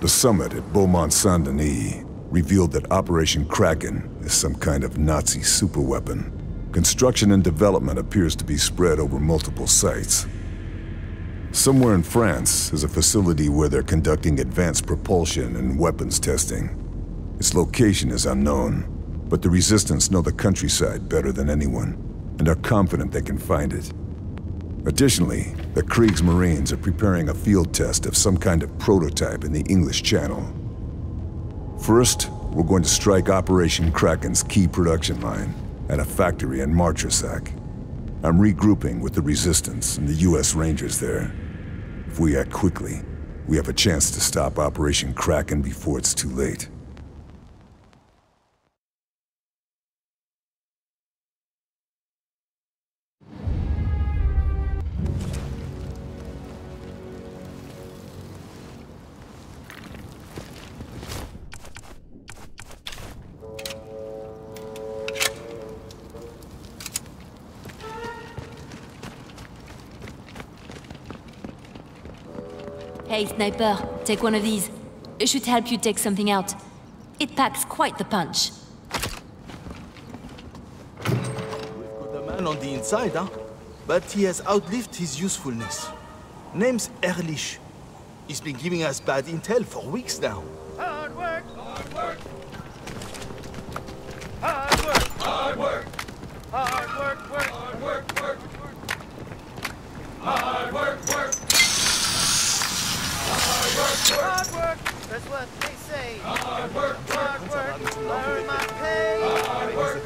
The summit at Beaumont-Saint-Denis revealed that Operation Kraken is some kind of Nazi superweapon. Construction and development appears to be spread over multiple sites. Somewhere in France is a facility where they're conducting advanced propulsion and weapons testing. Its location is unknown, but the Resistance know the countryside better than anyone, and are confident they can find it. Additionally, the Kriegsmarines are preparing a field test of some kind of prototype in the English Channel. First, we're going to strike Operation Kraken's key production line at a factory in Marchersack. I'm regrouping with the Resistance and the U.S. Rangers there. If we act quickly, we have a chance to stop Operation Kraken before it's too late. Hey, Sniper, take one of these. It should help you take something out. It packs quite the punch. We've got a man on the inside, huh? But he has outlived his usefulness. Name's Erlich. He's been giving us bad intel for weeks now. Hard work! Hard work! Hard work! Hard work! Hard work! Hard work! Work! Hard work! Work! Hard work, that's what they say. Hard work, learn my pain. Hard work, do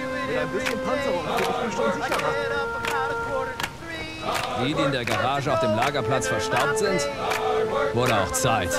it every day. I get up about a quarter to three. Die, die in der Garage auf dem Lagerplatz verstaubt sind, wurde auch Zeit.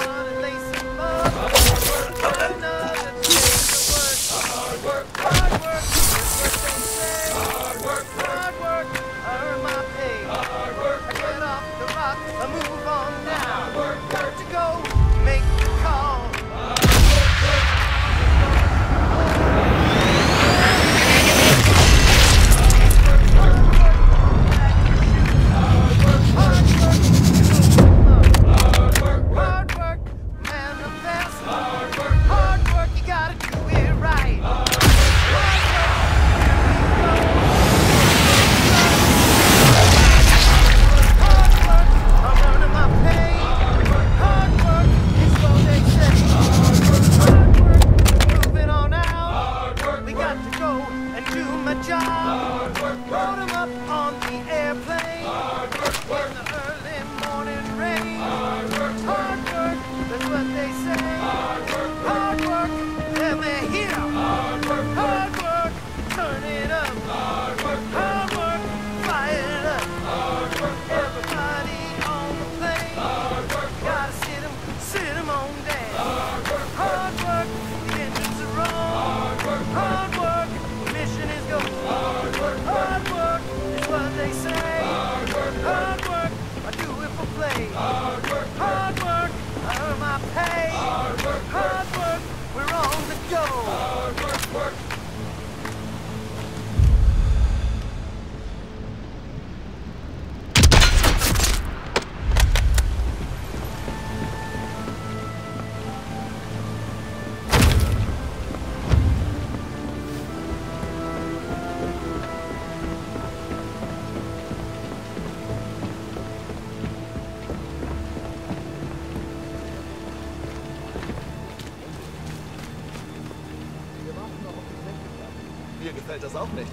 Das auch nicht.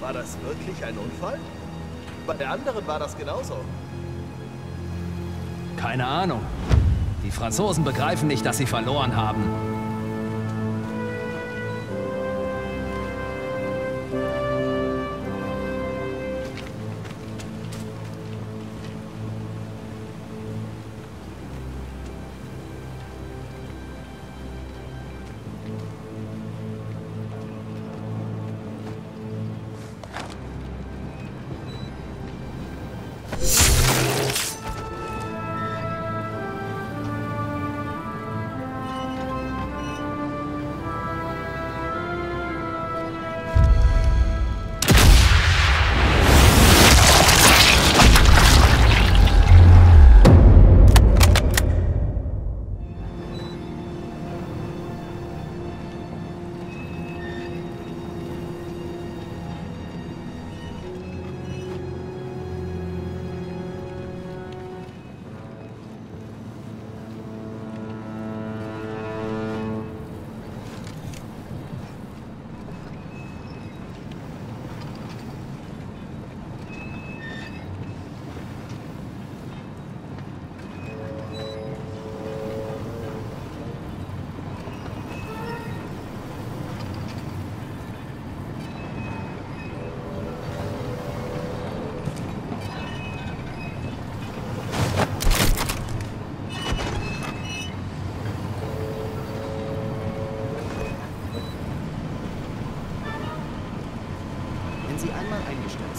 War das wirklich ein Unfall? Bei der anderen war das genauso. Keine Ahnung. Die Franzosen begreifen nicht, dass sie verloren haben.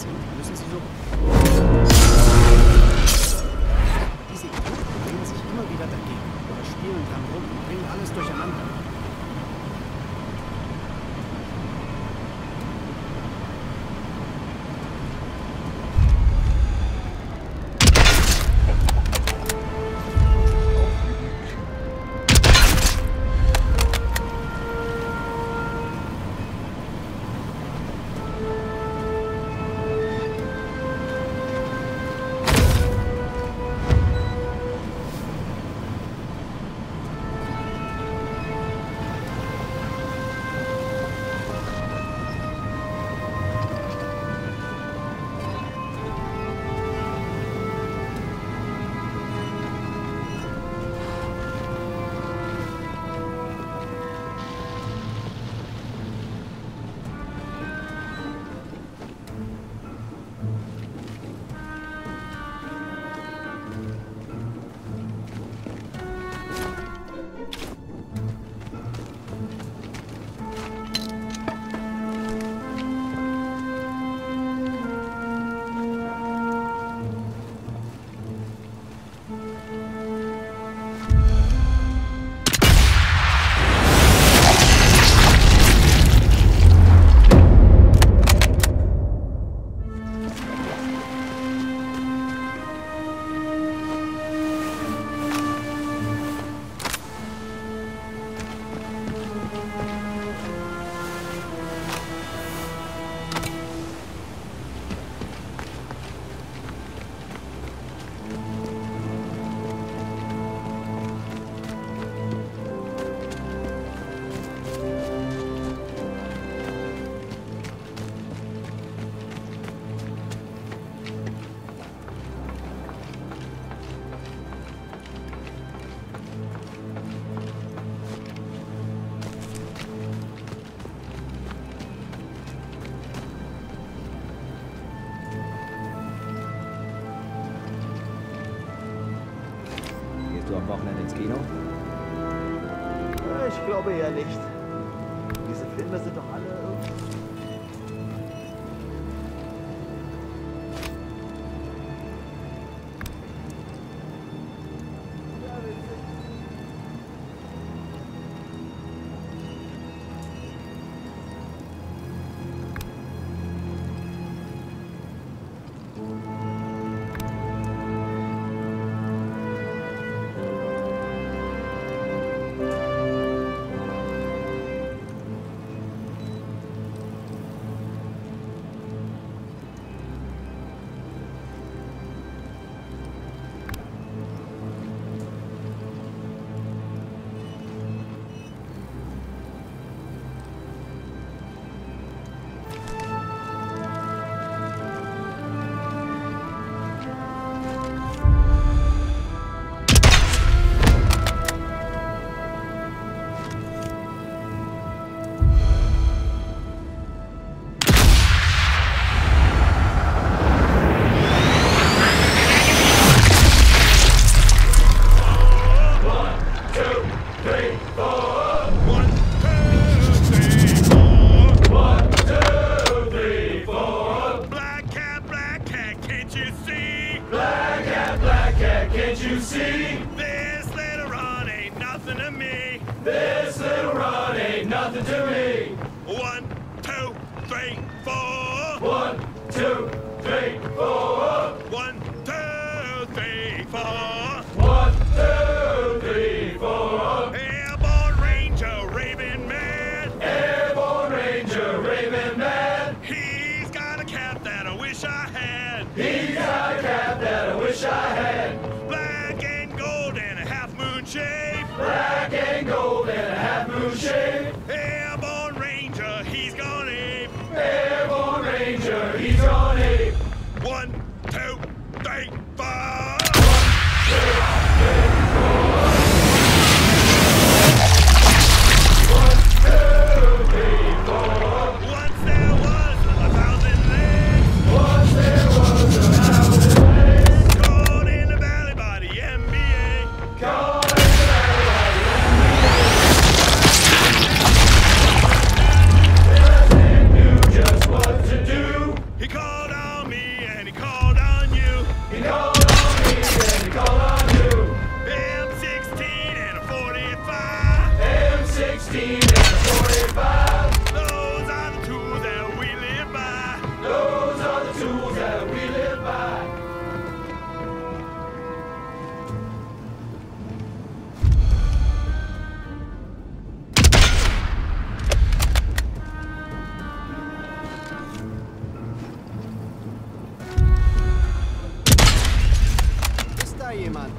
Platz sind, müssen Sie so... Diese Idioten bringen sich immer wieder dagegen oder spielen dran rum und bringen alles durcheinander. Wochenende ins Kino? Ich glaube eher nicht. Diese Filme sind doch alle... da jemand?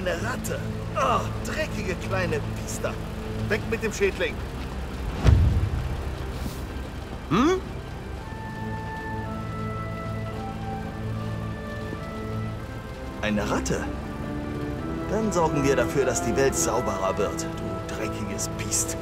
eine Ratte. Oh, dreckige kleine Biester. Weg mit dem Schädling. Hm? Eine Ratte? Dann sorgen wir dafür, dass die Welt sauberer wird, du dreckiges Biest.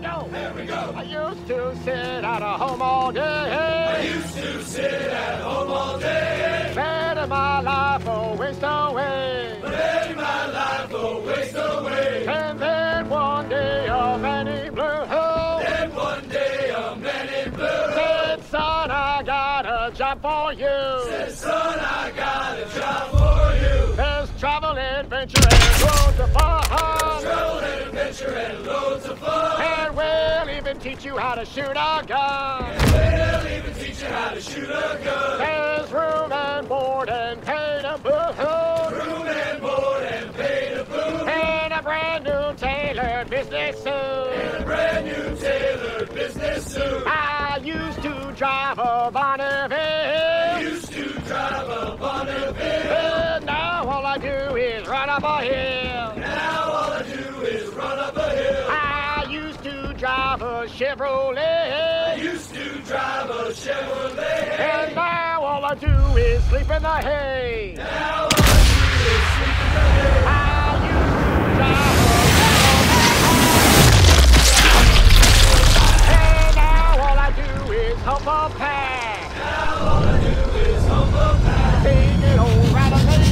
go. Here we go. I used to sit at a home all day. I used to sit at home all day. Letting my life go waste away. Letting my life go waste away. And then one day a man in blue. Oh. Then one day a man in blue. Said, son, I got a job for you. Said, son, I got a job for you. There's travel, adventure, and roads apart. There's travel, adventure, and loads of fun. And we'll even teach you how to shoot a gun. And we'll even teach you how to shoot a gun. There's room and board and pay to boot. Room and board and pay to boot. And a brand new tailored business suit. And a brand new tailored business suit. I used to drive a Bonneville. I used to drive a Bonneville. And now all I do is run up a hill. Now all I do is run up a hill. I used to drive a Chevrolet. I used to drive a Chevrolet. And now all I do is sleep in the hay. Now all I do is sleep in the hay. I used to drive. Hump a pack. Now all I do is hump a pack. Take it all right on the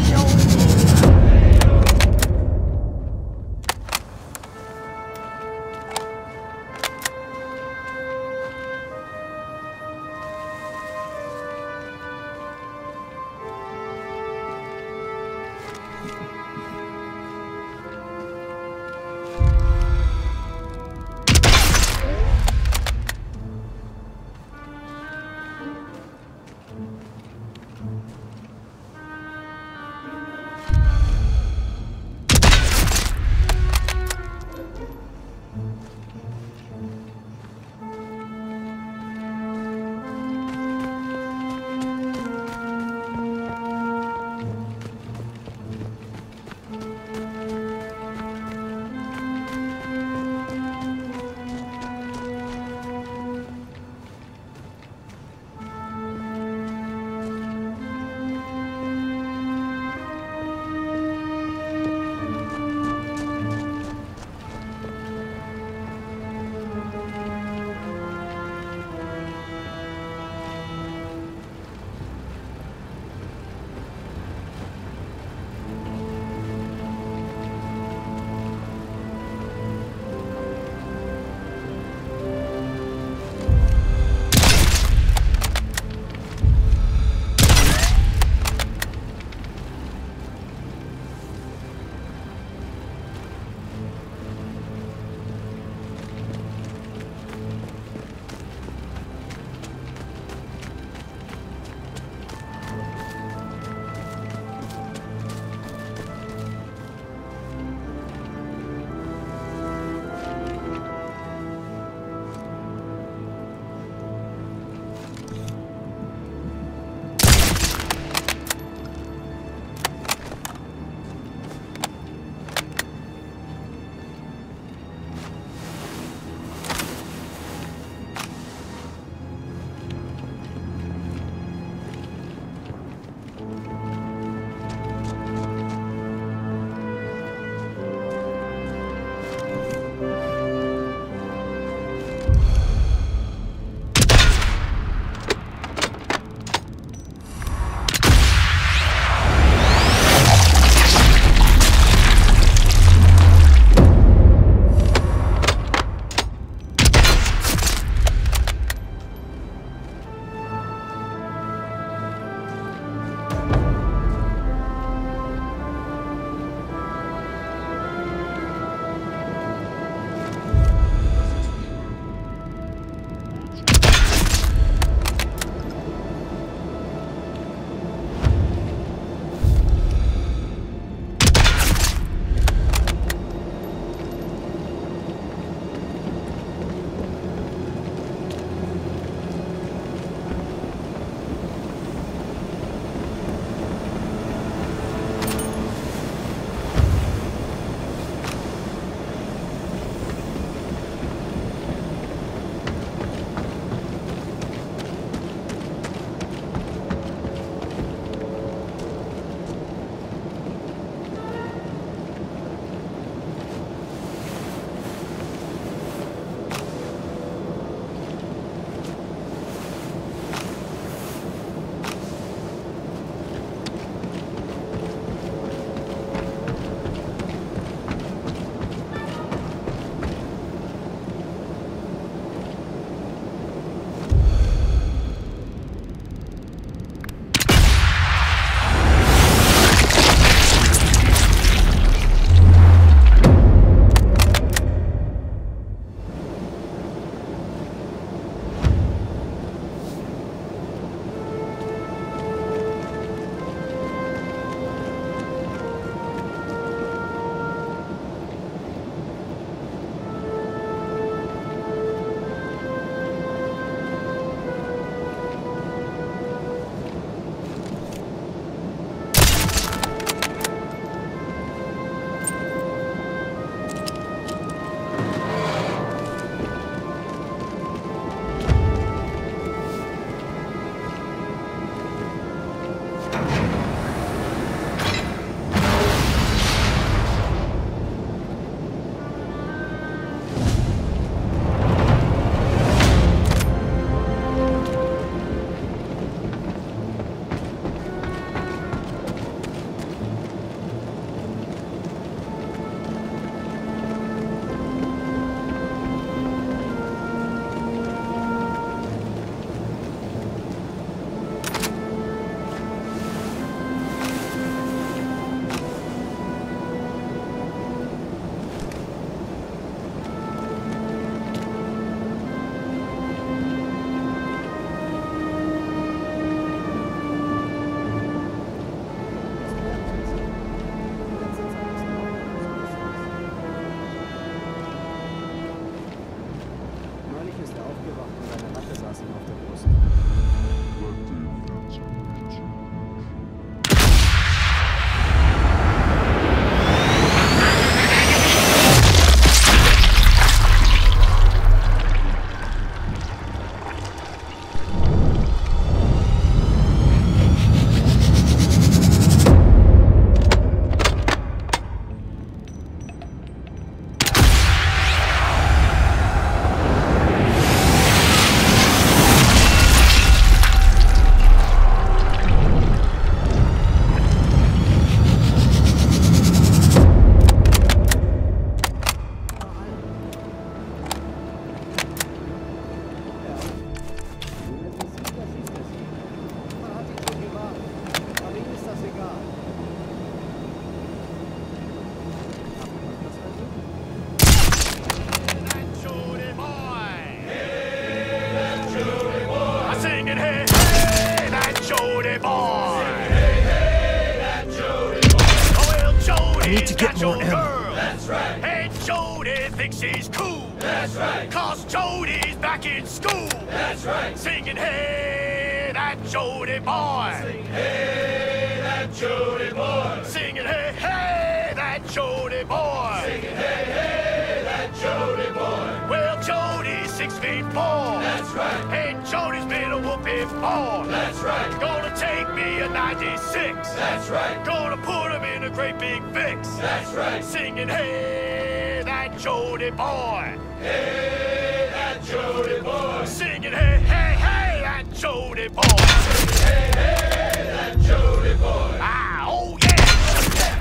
get more ammo. That's right. And Jody thinks he's cool. That's right. Cause Jody's back in school. That's right. Singing, hey, that Jody boy. Singing, hey, that Jody boy. Singing, hey, hey, that Jody boy. Singing, hey, hey, that Jody boy. Well, Jody's 6 feet 4. That's right. And Jody's been a whooping ball. That's right. Gonna take me a 96. That's right. Gonna put him in a great big fix. That's right. Singing, hey, that Jody boy. Hey, that Jody boy. Singing, hey, hey, hey, that Jody boy. Singing, hey, hey, that Jody boy. Ah, oh yeah.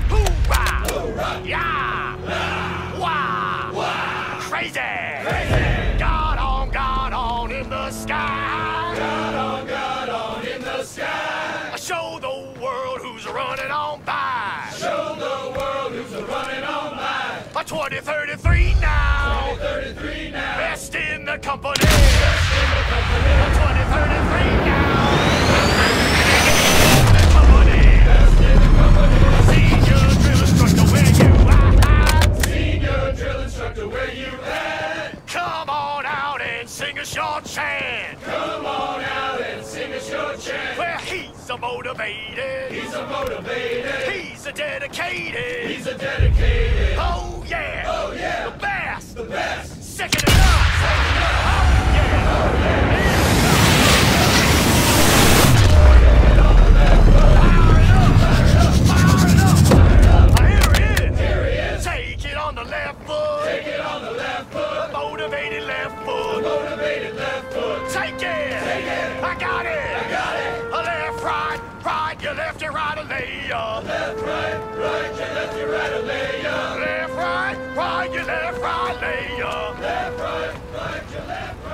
Hoorah. Hoorah. Yeah. Nah. Wah. Wah. Crazy. Crazy. God on in the sky. God on in the sky. Show the world who's running on by. Show the world who's running on by. By 2033 now. 2033 now. Best in the company. Best in the company. 2033 now. Best in the company. Best in the company. Senior drill instructor, where you at? Senior drill instructor, where you at? Come on out and sing us your chant. Come on out and sing us your chant. Well, he's a motivated. He's a motivated. He's a dedicated. He's a dedicated. Oh yeah. Oh yeah. The best. The best. Second to none. Oh yeah. Oh yeah. Left, right, right, you left, you right, a layer. Left, right, right, you left, right, layer. Left, right, right, you left, right,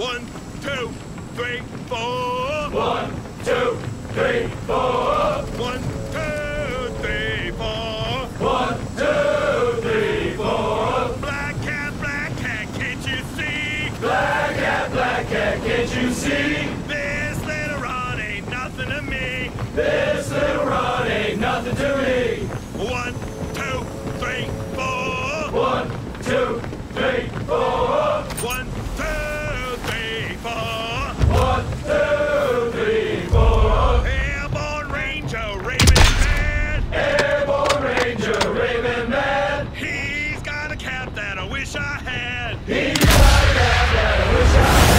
1, 2, 3, 4. 1, 2, 3, 4. 1, 2, 3, 4. 1, 2, 3, 4. Black cat, can't you see? Black cat, can't you see? This little rod ain't nothing to me. This little rod ain't nothing to me. 1, 2, 3, 4. 1, 2, 3, 4. 1, 2, 3, 4. 1, 2, 3, 4. Airborne Ranger Raven Man. Airborne Ranger Raven Man. He's got a cap that I wish I had. He's got a cap that I wish I had.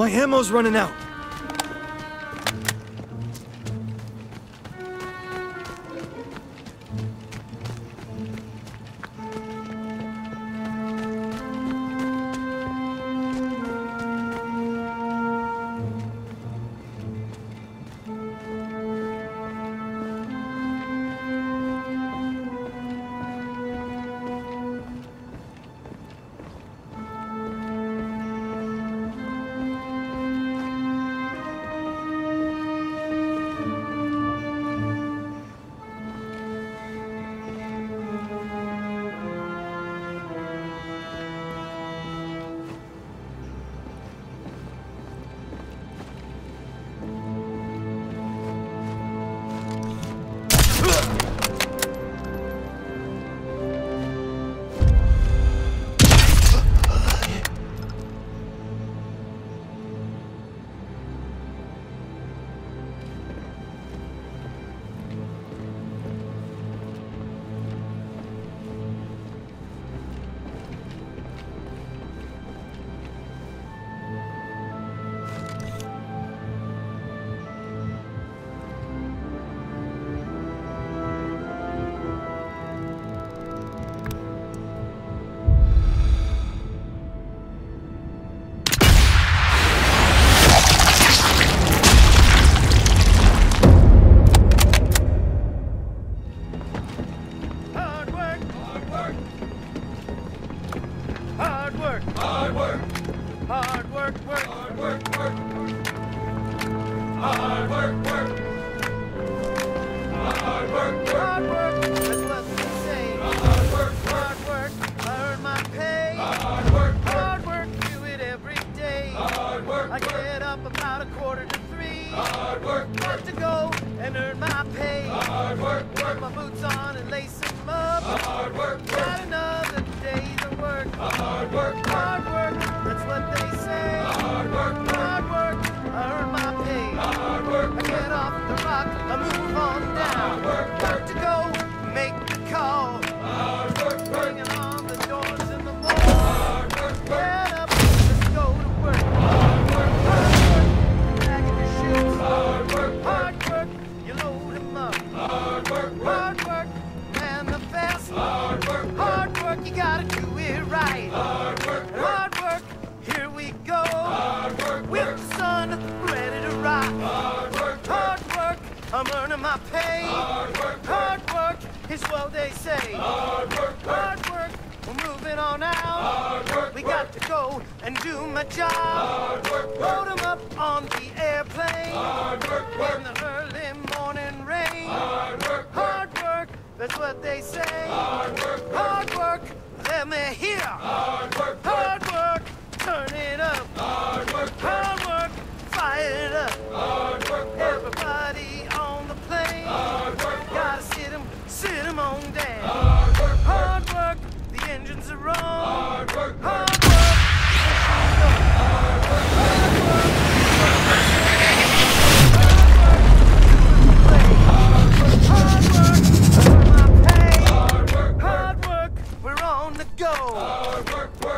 My ammo's running out. Go! Hard work, work.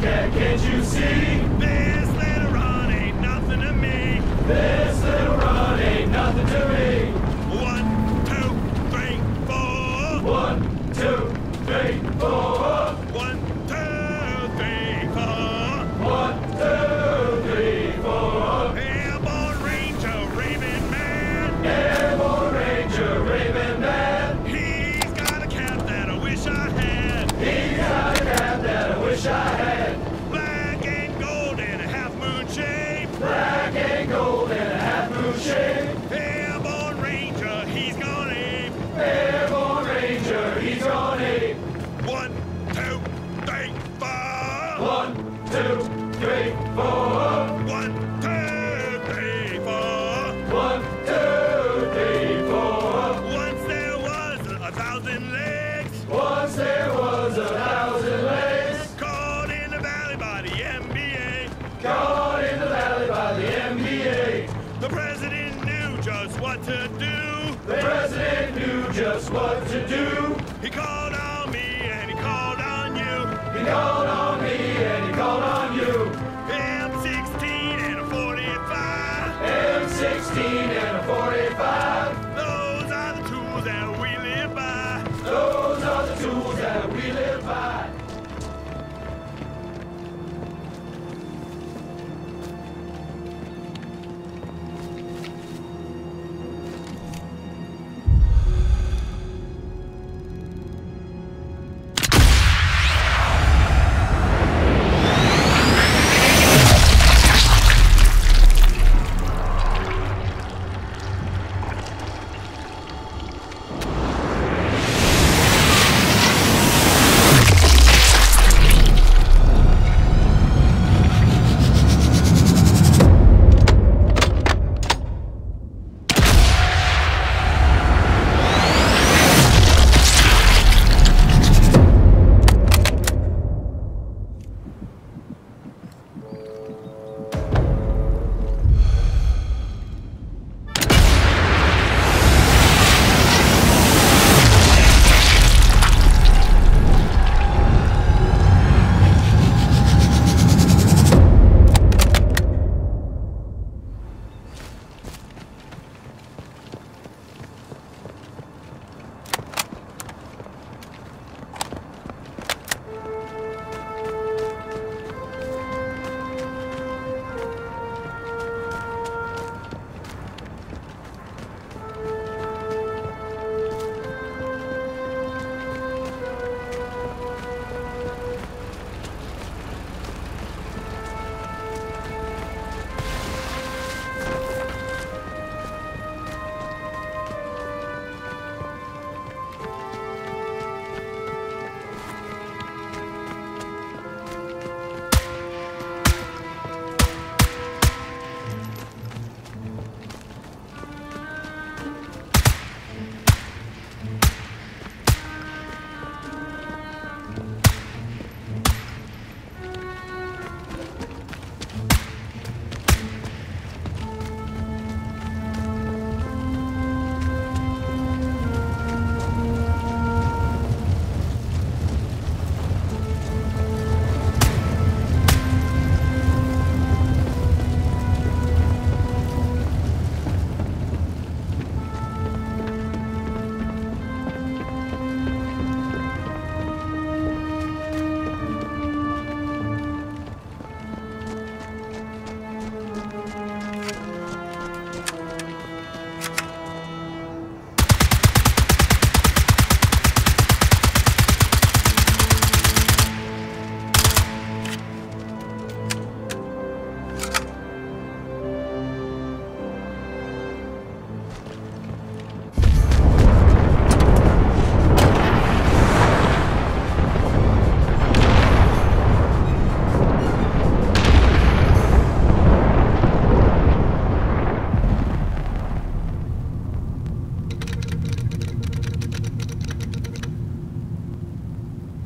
Kraken, can't you see? This little run ain't nothing to me. This little run ain't nothing to me. 1, 2, 3, 4. 1, 2, 3, 4. 1, 2, 3, 4. 1, 2, 3, 4. Airborne Ranger Raven Man. Airborne Ranger Raven Man. He's got a cap that I wish I had. He's got a cap that I wish I had. Black and gold in a half moon shape. Black and gold in a half moon shape. Airborne Ranger, he's gone ape. Airborne Ranger, he's gone ape. 1, 2, 3, 4. 1, 2, 3, 4. 1, 2, 3, 4. Once there was a 1,000 legs. Once there was a 1,000 legs. Caught in the valley by the NBA. Caught in the valley by the NBA. The president knew just what to do. The president knew just what to do. He called on me and he called on you. He called on me and he called on you. M16 and a 45. Those are the tools that we live by. Those are the tools that we live by.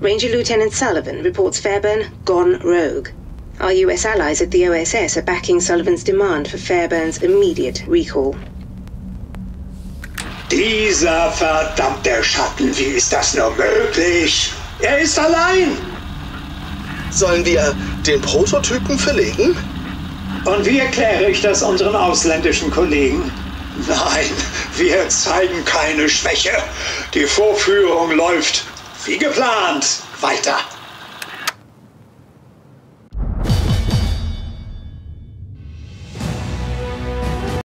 Ranger-Lieutenant Sullivan reports Fairbairn gone rogue. Our US allies at the OSS are backing Sullivan's demand for Fairburn's immediate recall. Dieser verdammte Schatten, wie ist das nur möglich? Er ist allein! Sollen wir den Prototypen verlegen? Und wie erkläre ich das unseren ausländischen Kollegen? Nein, wir zeigen keine Schwäche. Die Vorführung läuft, wie geplant, weiter.